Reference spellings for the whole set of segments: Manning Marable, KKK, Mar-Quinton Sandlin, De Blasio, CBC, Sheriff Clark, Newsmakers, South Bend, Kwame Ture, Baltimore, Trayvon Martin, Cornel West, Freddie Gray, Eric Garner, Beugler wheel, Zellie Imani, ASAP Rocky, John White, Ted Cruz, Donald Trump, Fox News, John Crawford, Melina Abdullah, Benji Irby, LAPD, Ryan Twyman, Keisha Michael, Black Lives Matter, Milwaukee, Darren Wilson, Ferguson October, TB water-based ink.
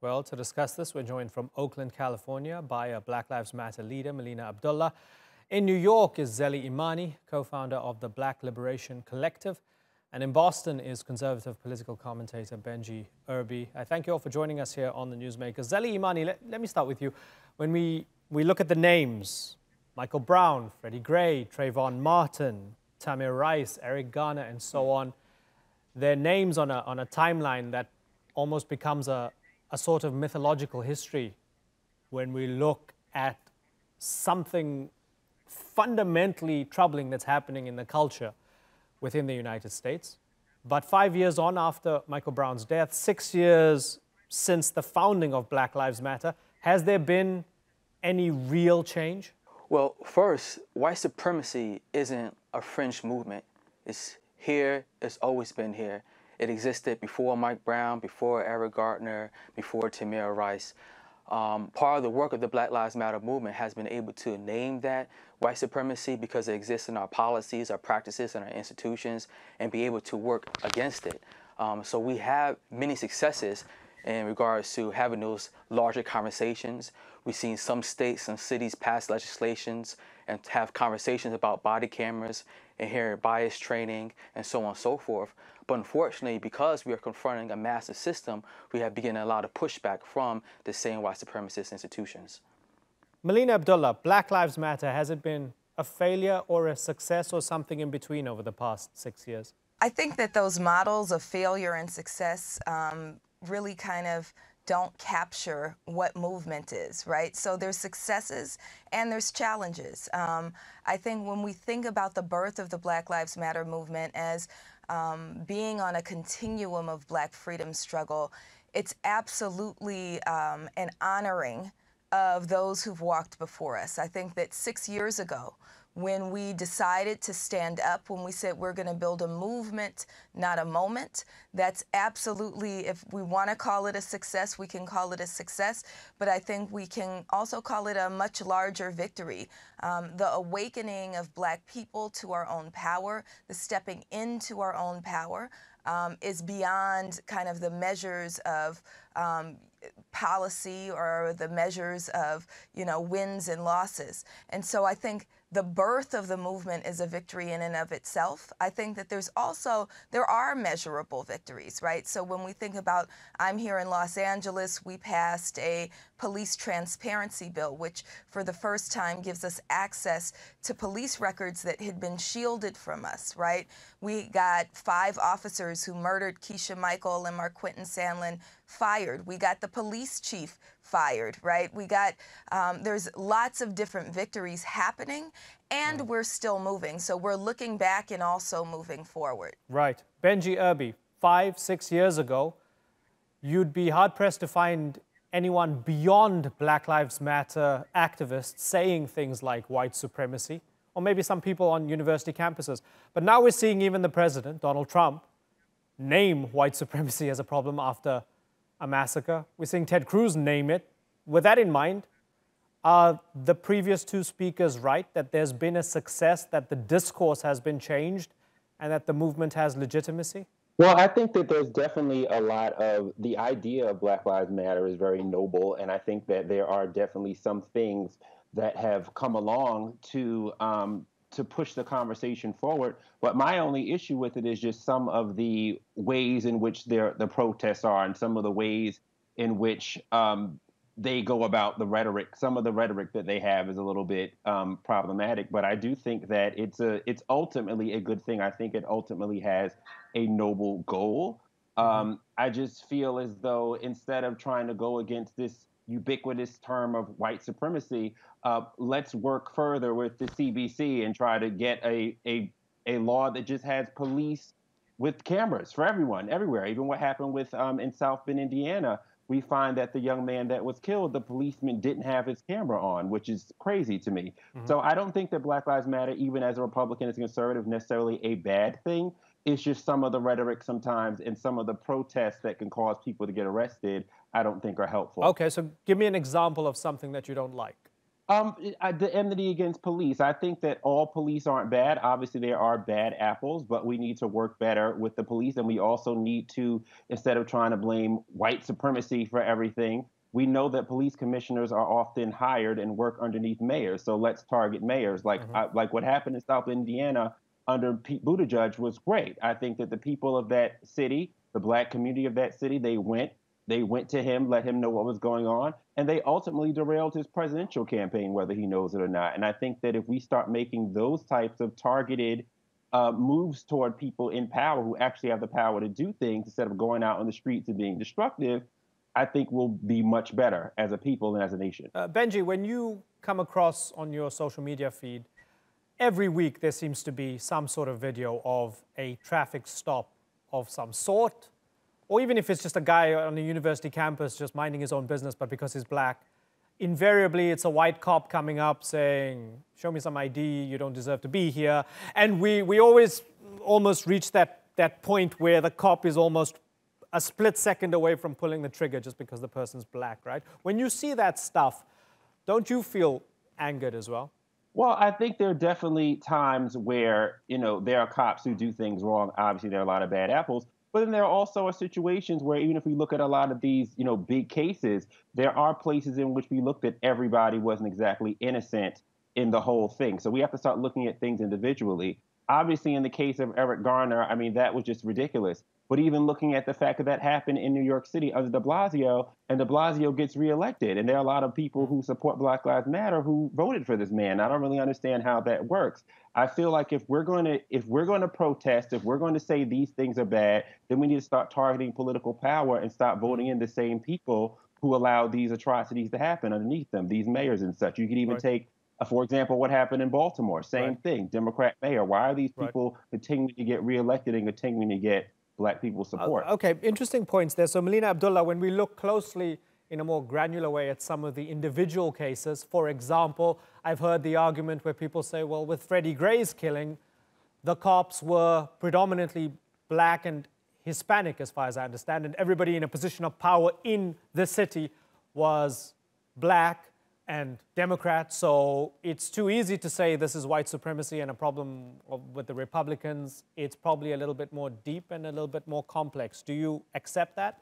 Well, to discuss this, we're joined from Oakland, California by a Black Lives Matter leader, Melina Abdullah. In New York is Zellie Imani, co-founder of the Black Liberation Collective. And in Boston is conservative political commentator Benji Irby. I thank you all for joining us here on the Newsmakers. Zellie Imani, let me start with you. When we look at the names, Michael Brown, Freddie Gray, Trayvon Martin, Tamir Rice, Eric Garner, and so on, their names on a timeline that almost becomes a sort of mythological history when we look at something fundamentally troubling that's happening in the culture within the United States. But 5 years on after Michael Brown's death, 6 years since the founding of Black Lives Matter, has there been any real change? Well, first, white supremacy isn't a fringe movement. It's here, it's always been here. It existed before Mike Brown, before Eric Garner, before Tamir Rice. Part of the work of the Black Lives Matter movement has been able to name that white supremacy because it exists in our policies, our practices, and our institutions, and be able to work against it. So we have many successes in regards to having those larger conversations. We've seen some states and cities pass legislations and have conversations about body cameras, inherent bias training, and so on and so forth. But unfortunately, because we are confronting a massive system, we have begun a lot of pushback from the same white supremacist institutions. Melina Abdullah, Black Lives Matter, has it been a failure or a success or something in between over the past 6 years? I think that those models of failure and success really kind of don't capture what movement is, right? So there's successes and there's challenges. I think when we think about the birth of the Black Lives Matter movement as being on a continuum of Black freedom struggle, it's absolutely an honoring of those who've walked before us. I think that 6 years ago, when we decided to stand up, when we said we're going to build a movement, not a moment, that's absolutely, if we want to call it a success, we can call it a success, but I think we can also call it a much larger victory. The awakening of Black people to our own power, the stepping into our own power, is beyond kind of the measures of policy or the measures of, you know, wins and losses. And so I think the birth of the movement is a victory in and of itself. I think that there's also, there are measurable victories, right? So when we think about, I'm here in Los Angeles, we passed a police transparency bill, which for the first time gives us access to police records that had been shielded from us, right? We got 5 officers who murdered Keisha Michael and Mar-Quinton Sandlin fired. We got the police chief fired, right? We got, there's lots of different victories happening, and we're still moving. So we're looking back and also moving forward. Right. Benji Irby, 5, 6 years ago, you'd be hard-pressed to find anyone beyond Black Lives Matter activists saying things like white supremacy, or maybe some people on university campuses. But now we're seeing even the president, Donald Trump, name white supremacy as a problem after a massacre. We're seeing Ted Cruz name it. With that in mind, are the previous 2 speakers right that there's been a success, that the discourse has been changed, and that the movement has legitimacy? Well, I think that there's definitely a lot of, the idea of Black Lives Matter is very noble, and I think that there are definitely some things that have come along to push the conversation forward. But my only issue with it is just some of the ways in which the protests are and some of the ways in which they go about the rhetoric. Some of the rhetoric that they have is a little bit problematic, but I do think that it's ultimately a good thing. I think it ultimately has a noble goal. I just feel as though instead of trying to go against this ubiquitous term of white supremacy, let's work further with the CBC and try to get a law that just has police with cameras for everyone, everywhere. Even what happened with in South Bend, Indiana, we find that the young man that was killed, the policeman didn't have his camera on, which is crazy to me. So I don't think that Black Lives Matter, even as a Republican, as a conservative, necessarily a bad thing. It's just some of the rhetoric sometimes and some of the protests that can cause people to get arrested, I don't think are helpful. Okay, so give me an example of something that you don't like. The enmity against police. I think that all police aren't bad. Obviously, there are bad apples, but we need to work better with the police. And we also need to, instead of trying to blame white supremacy for everything, we know that police commissioners are often hired and work underneath mayors. So let's target mayors. Like, mm-hmm. Like what happened in South Indiana under Pete Buttigieg was great. I think that the people of that city, the black community of that city, they went to him, let him know what was going on, and they ultimately derailed his presidential campaign, whether he knows it or not. And I think that if we start making those types of targeted moves toward people in power who actually have the power to do things instead of going out on the streets and being destructive, I think we'll be much better as a people and as a nation. Benji, when you come across on your social media feed, every week there seems to be some sort of video of a traffic stop of some sort, or even if it's just a guy on a university campus just minding his own business, but because he's black, invariably it's a white cop coming up saying, show me some ID, you don't deserve to be here. And we always almost reach that point where the cop is almost a split second away from pulling the trigger just because the person's black, right? When you see that stuff, don't you feel angered as well? Well, I think there are definitely times where, you know, there are cops who do things wrong. Obviously, there are a lot of bad apples. But then there also are situations where even if we look at a lot of these, you know, big cases, there are places in which we looked at everybody wasn't exactly innocent in the whole thing. So we have to start looking at things individually. Obviously, in the case of Eric Garner, I mean, that was just ridiculous. But even looking at the fact that that happened in New York City under De Blasio, and De Blasio gets reelected. And there are a lot of people who support Black Lives Matter who voted for this man. I don't really understand how that works. I feel like if we're going to protest, if we're going to say these things are bad, then we need to start targeting political power and stop voting in the same people who allow these atrocities to happen underneath them, these mayors and such. You could even take, for example, what happened in Baltimore. Same thing, Democrat mayor. Why are these people continuing to get reelected and continuing to get black people support? Okay, interesting points there. So, Melina Abdullah, when we look closely in a more granular way at some of the individual cases, for example, I've heard the argument where people say, well, with Freddie Gray's killing, the cops were predominantly black and Hispanic, as far as I understand, and everybody in a position of power in the city was black and Democrat, so it's too easy to say this is white supremacy and a problem with the Republicans. It's probably a little bit more deep and a little bit more complex. Do you accept that?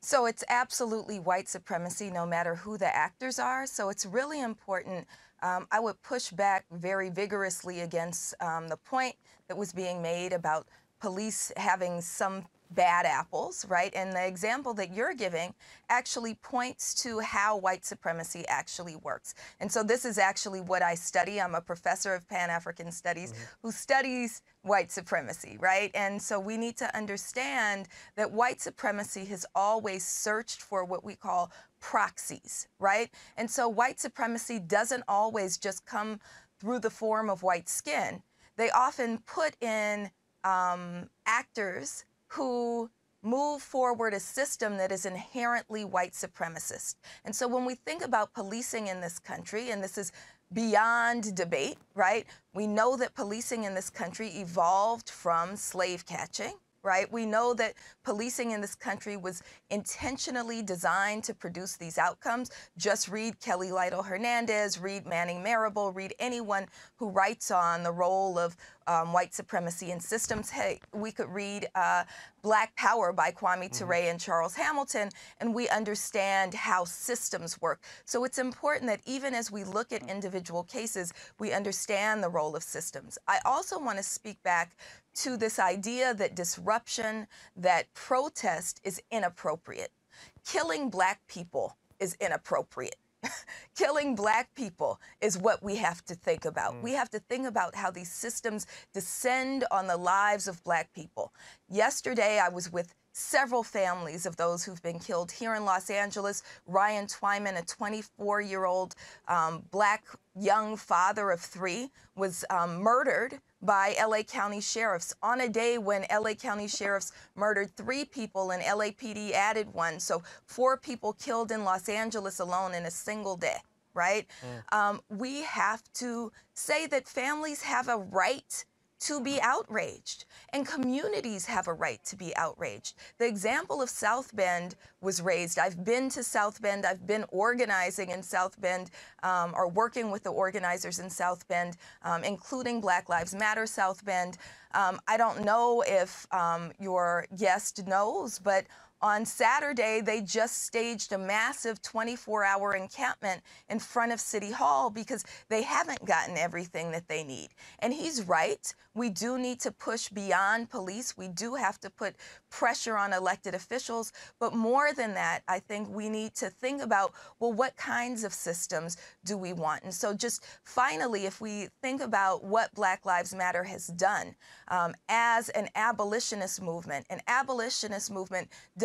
So it's absolutely white supremacy, no matter who the actors are. So it's really important. I would push back very vigorously against the point that was being made about police having some bad apples, right? And the example that you're giving actually points to how white supremacy actually works. And so this is actually what I study. I'm a professor of Pan-African studies who studies white supremacy, right? And so we need to understand that white supremacy has always searched for what we call proxies, right? And so white supremacy doesn't always just come through the form of white skin. They often put in actors who move forward a system that is inherently white supremacist. And so when we think about policing in this country, and this is beyond debate, right? We know that policing in this country evolved from slave catching, right? We know that policing in this country was intentionally designed to produce these outcomes. Just read Kelly Lytle Hernandez, read Manning Marable, read anyone who writes on the role of white supremacy in systems. Hey, we could read Black Power by Kwame Ture and Charles Hamilton, and we understand how systems work. So it's important that even as we look at individual cases, we understand the role of systems. I also want to speak back to this idea that disruption, that protest is inappropriate. Killing black people is inappropriate. Killing black people is what we have to think about. We have to think about how these systems descend on the lives of black people. Yesterday, I was with several families of those who've been killed here in Los Angeles. Ryan Twyman, a 24-year-old black young father of three, was murdered by LA County sheriffs on a day when LA County sheriffs murdered three people and LAPD added one. So four people killed in Los Angeles alone in a single day, right? We have to say that families have a right to be outraged, and communities have a right to be outraged. The example of South Bend was raised. I've been to South Bend. I've been organizing in South Bend, or working with the organizers in South Bend, including Black Lives Matter South Bend. I don't know if your guest knows, but on Saturday, they just staged a massive 24-hour encampment in front of City Hall because they haven't gotten everything that they need. And he's right. We do need to push beyond police. We do have to put pressure on elected officials. But more than that, I think we need to think about, well, what kinds of systems do we want? And so just finally, if we think about what Black Lives Matter has done as an abolitionist movement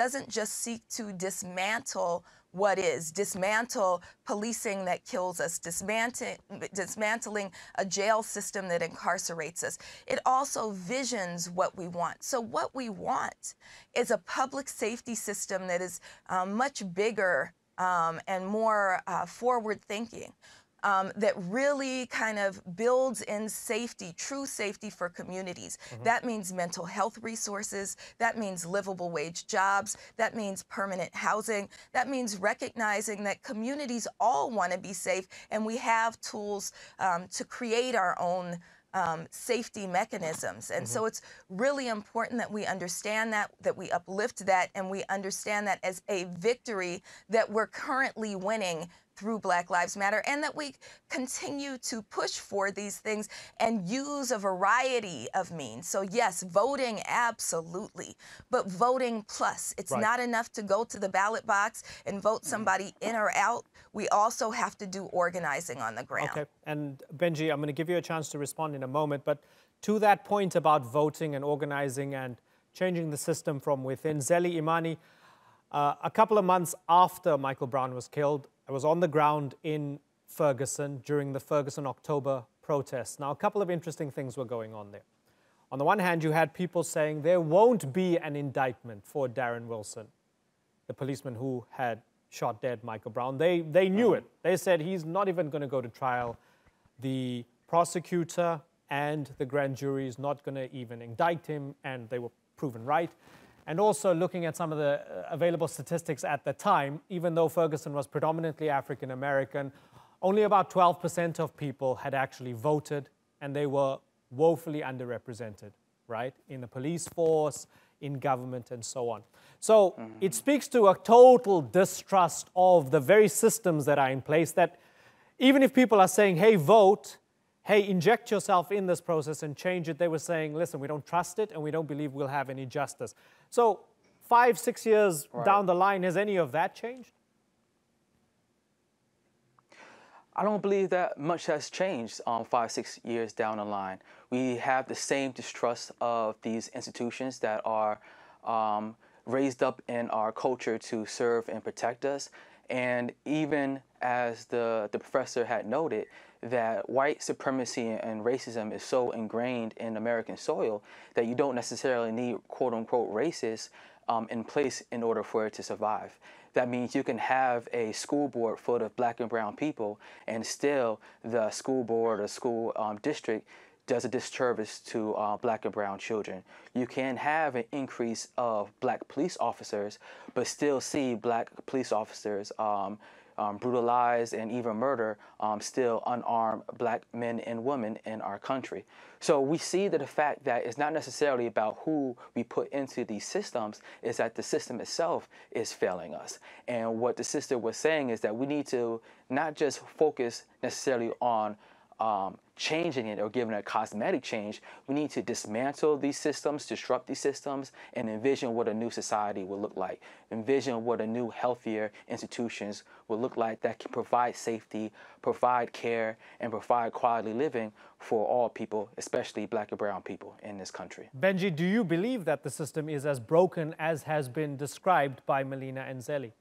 doesn't just seek to dismantle what is, dismantle policing that kills us, dismantling a jail system that incarcerates us. It also visions what we want. So what we want is a public safety system that is much bigger and more forward-thinking. That really kind of builds in safety, true safety for communities. Mm-hmm. That means mental health resources. That means livable wage jobs. That means permanent housing. That means recognizing that communities all want to be safe, and we have tools to create our own safety mechanisms. And so it's really important that we understand that, that we uplift that, and we understand that as a victory that we're currently winning through Black Lives Matter, and that we continue to push for these things and use a variety of means. So yes, voting, absolutely, but voting plus. It's not enough to go to the ballot box and vote somebody in or out. We also have to do organizing on the ground. Okay, and Benji, I'm going to give you a chance to respond in a moment, but to that point about voting and organizing and changing the system from within, Zellie Imani, a couple of months after Michael Brown was killed, I was on the ground in Ferguson during the Ferguson October protests. Now, a couple of interesting things were going on there. On the one hand, you had people saying there won't be an indictment for Darren Wilson, the policeman who had shot dead Michael Brown. They knew it. They said he's not even going to go to trial. The prosecutor and the grand jury is not going to even indict him, and they were proven right. And also looking at some of the available statistics at the time, even though Ferguson was predominantly African-American, only about 12% of people had actually voted, and they were woefully underrepresented, right? In the police force, in government, and so on. So it speaks to a total distrust of the very systems that are in place, that even if people are saying, hey, vote, hey, inject yourself in this process and change it, they were saying, listen, we don't trust it and we don't believe we'll have any justice. So 5, 6 years down the line, has any of that changed? I don't believe that much has changed 5, 6 years down the line. We have the same distrust of these institutions that are raised up in our culture to serve and protect us. And even as the professor had noted, that white supremacy and racism is so ingrained in American soil that you don't necessarily need quote-unquote racists in place in order for it to survive. That means you can have a school board full of black and brown people, and still the school board or school district does a disservice to black and brown children. You can have an increase of black police officers, but still see black police officers brutalized and even murder still unarmed black men and women in our country. So we see that the fact that it's not necessarily about who we put into these systems, is that the system itself is failing us. And what the sister was saying is that we need to not just focus necessarily on changing it or giving it a cosmetic change. We need to dismantle these systems, disrupt these systems, and envision what a new society will look like. Envision what a new, healthier institutions will look like that can provide safety, provide care, and provide quality living for all people, especially black and brown people in this country. Benji, do you believe that the system is as broken as has been described by Melina and Zellie?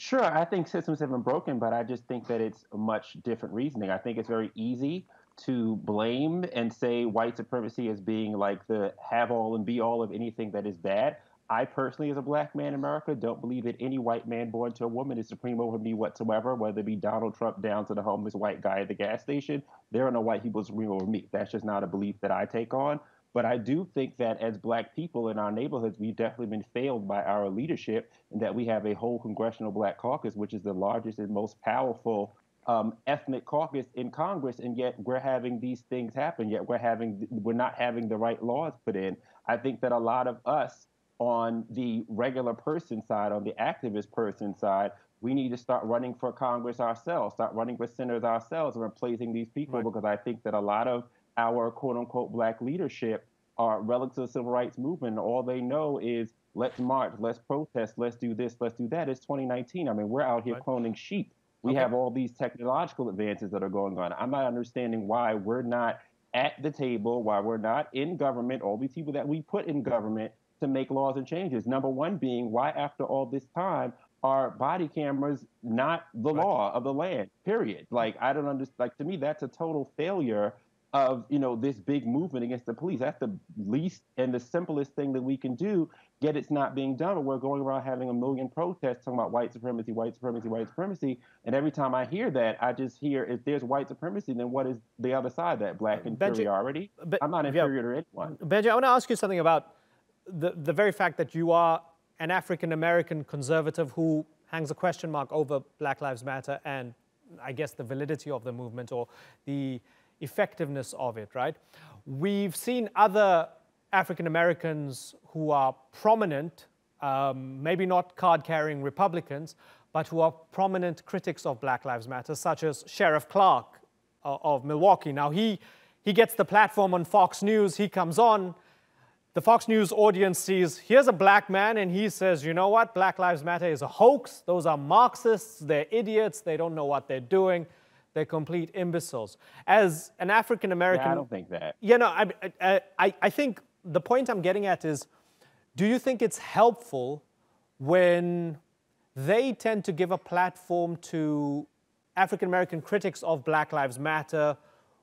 Sure, I think systems have been broken, but I just think that it's much different reasoning. I think it's very easy to blame and say white supremacy as being like the have all and be all of anything that is bad. I personally, as a black man in America, don't believe that any white man born to a woman is supreme over me whatsoever, whether it be Donald Trump down to the homeless white guy at the gas station. There are no white people supreme over me. That's just not a belief that I take on. But I do think that as black people in our neighborhoods, we've definitely been failed by our leadership, and that we have a whole congressional black caucus, which is the largest and most powerful ethnic caucus in Congress, and yet we're having these things happen, yet we're not having the right laws put in. I think that a lot of us on the regular person side, on the activist person side, we need to start running for Congress ourselves, start running for senators ourselves, and replacing these people, right? Because I think that a lot of our quote-unquote black leadership are relics of the civil rights movement. And all they know is let's march, let's protest, let's do this, let's do that. It's 2019. I mean, we're out here cloning sheep. We have all these technological advances that are going on. I'm not understanding why we're not at the table, why we're not in government, all these people that we put in government to make laws and changes. Number one being, why after all this time are body cameras not the law of the land, period? Like, I don't understand. Like, to me, that's a total failure of, you know, this big movement against the police. That's the least and the simplest thing that we can do, yet it's not being done. But we're going around having a million protests talking about white supremacy, white supremacy, white supremacy. And every time I hear that, I just hear, if there's white supremacy, then what is the other side? That black inferiority? I'm not inferior to anyone. Benji, I want to ask you something about the very fact that you are an African-American conservative who hangs a question mark over Black Lives Matter and, I guess, the validity of the movement or the effectiveness of it, right? We've seen other African-Americans who are prominent, maybe not card-carrying Republicans, but who are prominent critics of Black Lives Matter, such as Sheriff Clark of Milwaukee. Now, he gets the platform on Fox News. He comes on. The Fox News audience sees, here's a black man, and he says, you know what, Black Lives Matter is a hoax. Those are Marxists. They're idiots. They don't know what they're doing. They're complete imbeciles. As an African-American... Yeah, I don't think that. Yeah, no, I think the point I'm getting at is, do you think it's helpful when they tend to give a platform to African-American critics of Black Lives Matter,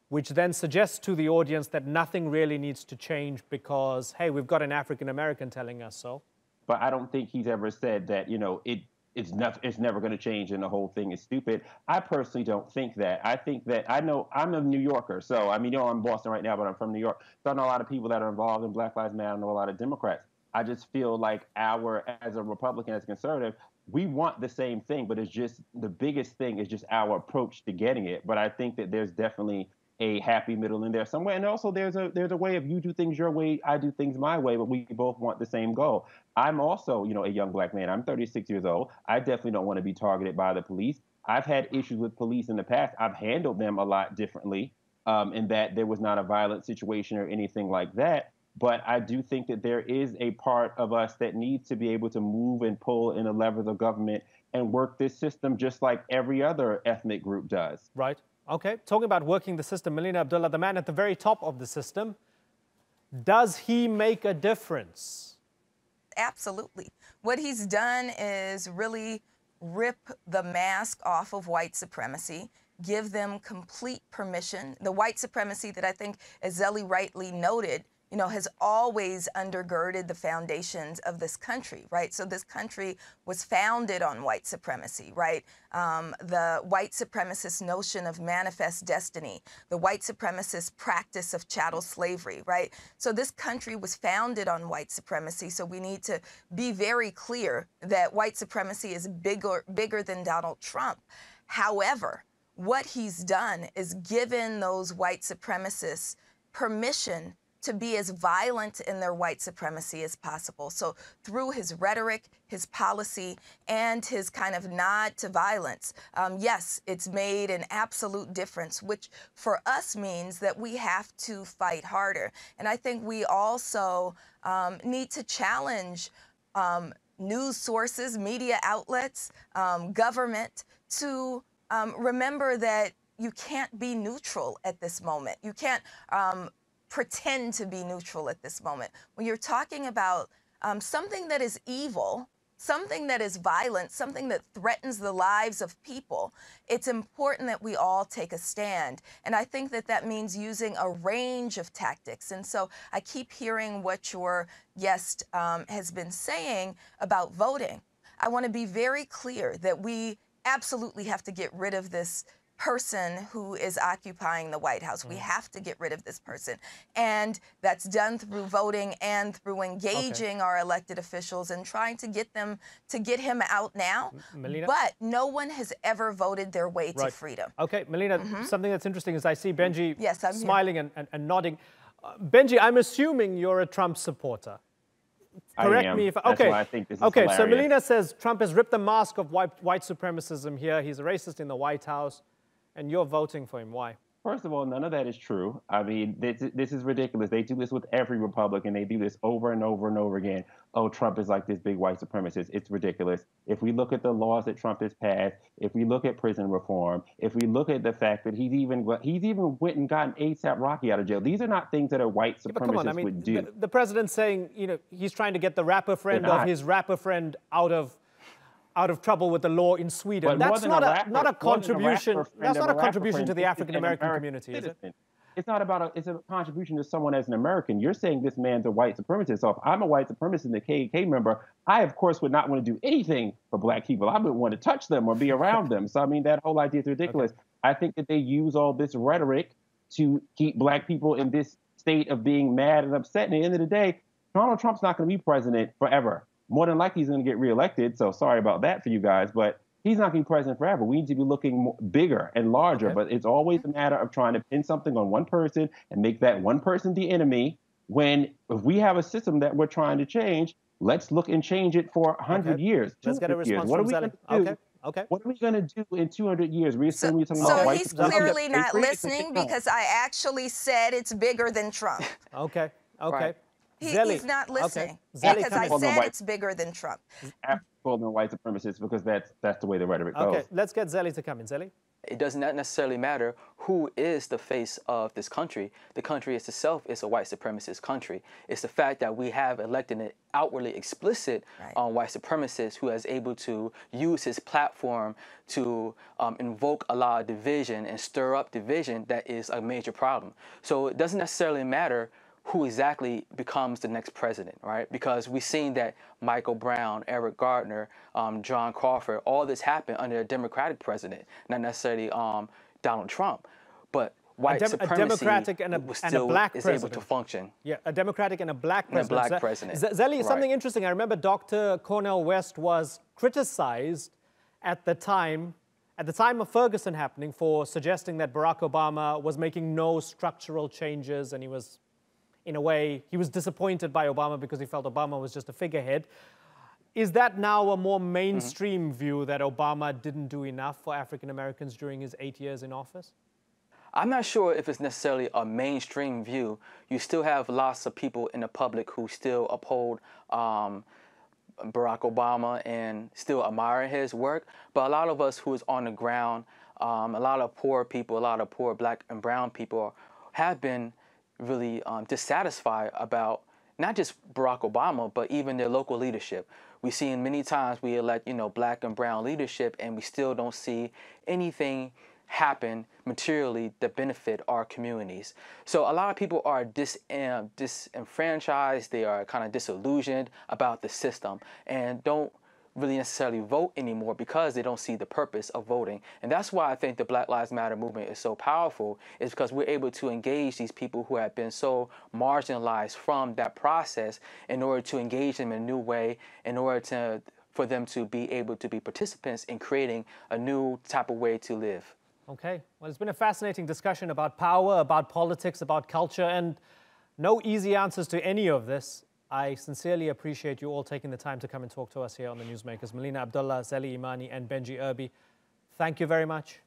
which then suggests to the audience that nothing really needs to change because, hey, we've got an African-American telling us so? But I don't think he's ever said that, you know, it's never going to change and the whole thing is stupid. I personally don't think that. I think that, I know, I'm a New Yorker, so, I mean, you know, I'm in Boston right now, but I'm from New York. So I know a lot of people that are involved in Black Lives Matter. I know a lot of Democrats. I just feel like as a Republican, as a conservative, we want the same thing, but it's just, the biggest thing is just our approach to getting it. But I think that there's definitely a happy middle in there somewhere. And also there's a way of, you do things your way, I do things my way, but we both want the same goal. I'm also, you know, a young black man. I'm 36 years old. I definitely don't want to be targeted by the police. I've had issues with police in the past. I've handled them a lot differently, in that there was not a violent situation or anything like that. But I do think that there is a part of us that needs to be able to move and pull in the levers of government and work this system just like every other ethnic group does. Right. Okay, talking about working the system, Melina Abdullah, the man at the very top of the system, does he make a difference? Absolutely. What he's done is really rip the mask off of white supremacy, give them complete permission. The white supremacy that I think, as Zellie rightly noted, you know, has always undergirded the foundations of this country, right? So this country was founded on white supremacy, right? The white supremacist notion of manifest destiny, the white supremacist practice of chattel slavery, right? So this country was founded on white supremacy, so we need to be very clear that white supremacy is bigger than Donald Trump. However, what he's done is given those white supremacists permission to be as violent in their white supremacy as possible. So through his rhetoric, his policy, and his kind of nod to violence, yes, it's made an absolute difference, which for us means that we have to fight harder. And I think we also need to challenge news sources, media outlets, government to remember that you can't be neutral at this moment. You can't pretend to be neutral at this moment. When you're talking about something that is evil, something that is violent, something that threatens the lives of people, it's important that we all take a stand. And I think that that means using a range of tactics. And so I keep hearing what your guest has been saying about voting. I want to be very clear that we absolutely have to get rid of this person who is occupying the White House. We have to get rid of this person. And that's done through voting and through engaging our elected officials and trying to get them to get him out now. Melina? But no one has ever voted their way to freedom. Okay, Melina, something that's interesting is I see Benji smiling and nodding. Benji, I'm assuming you're a Trump supporter. Correct me if I... Okay, I think this is hilarious. So Melina says Trump has ripped the mask of white supremacism here. He's a racist in the White House. And you're voting for him. Why? First of all, none of that is true. I mean, this is ridiculous. They do this with every Republican. They do this over and over and over again. Oh, Trump is like this big white supremacist. It's ridiculous. If we look at the laws that Trump has passed, if we look at prison reform, if we look at the fact that he's even went and gotten ASAP Rocky out of jail, these are not things that a white supremacist would do. The president's saying, you know, he's trying to get the rapper friend of his rapper friend out of trouble with the law in Sweden. But that's not a contribution to the African-American community, is it? It's not about it's a contribution to someone as an American. You're saying this man's a white supremacist. So if I'm a white supremacist and a KKK member, I, of course, would not want to do anything for black people. I wouldn't want to touch them or be around them. So, I mean, that whole idea is ridiculous. Okay. I think that they use all this rhetoric to keep black people in this state of being mad and upset. And at the end of the day, Donald Trump's not going to be president forever. More than likely, he's going to get reelected. So sorry about that for you guys, but he's not going to be president forever. We need to be looking bigger and larger. But it's always a matter of trying to pin something on one person and make that one person the enemy. When if we have a system that we're trying to change, let's look and change it for 100 years. Let's get a response from Zellie. What are we going to do in 200 years? So he's clearly not listening because I actually said it's bigger than Trump. He's not listening because I said it's bigger than Trump. Called them white supremacists because that's the way the rhetoric goes. Okay, let's get Zellie to come in. Zellie? It does not necessarily matter who is the face of this country. The country itself is a white supremacist country. It's the fact that we have elected an outwardly explicit white supremacist who is able to use his platform to invoke a lot of division and stir up division that is a major problem. So it doesn't necessarily matter who exactly becomes the next president, right? Because we've seen that Michael Brown, Eric Garner, John Crawford, all this happened under a Democratic president, not necessarily Donald Trump, but white supremacy was still able to function. Yeah, a Democratic and a black president. And a black president. Zellie, something interesting. I remember Dr. Cornel West was criticized at the time of Ferguson happening for suggesting that Barack Obama was making no structural changes and he was... In a way, he was disappointed by Obama because he felt Obama was just a figurehead. Is that now a more mainstream view that Obama didn't do enough for African Americans during his 8 years in office? I'm not sure if it's necessarily a mainstream view. You still have lots of people in the public who still uphold Barack Obama and still admire his work. But a lot of us who is on the ground, a lot of poor people, a lot of poor black and brown people have been really dissatisfied about not just Barack Obama, but even their local leadership. We've seen many times we elect, you know, black and brown leadership, and we still don't see anything happen materially that benefit our communities. So a lot of people are disenfranchised. They are kind of disillusioned about the system and don't really necessarily vote anymore because they don't see the purpose of voting. And that's why I think the Black Lives Matter movement is so powerful, is because we're able to engage these people who have been so marginalized from that process in order to engage them in a new way, in order to, for them to be able to be participants in creating a new type of way to live. Okay, well, it's been a fascinating discussion about power, about politics, about culture, and no easy answers to any of this. I sincerely appreciate you all taking the time to come and talk to us here on the Newsmakers. Melina Abdullah, Zellie Imani, and Benji Irby, thank you very much.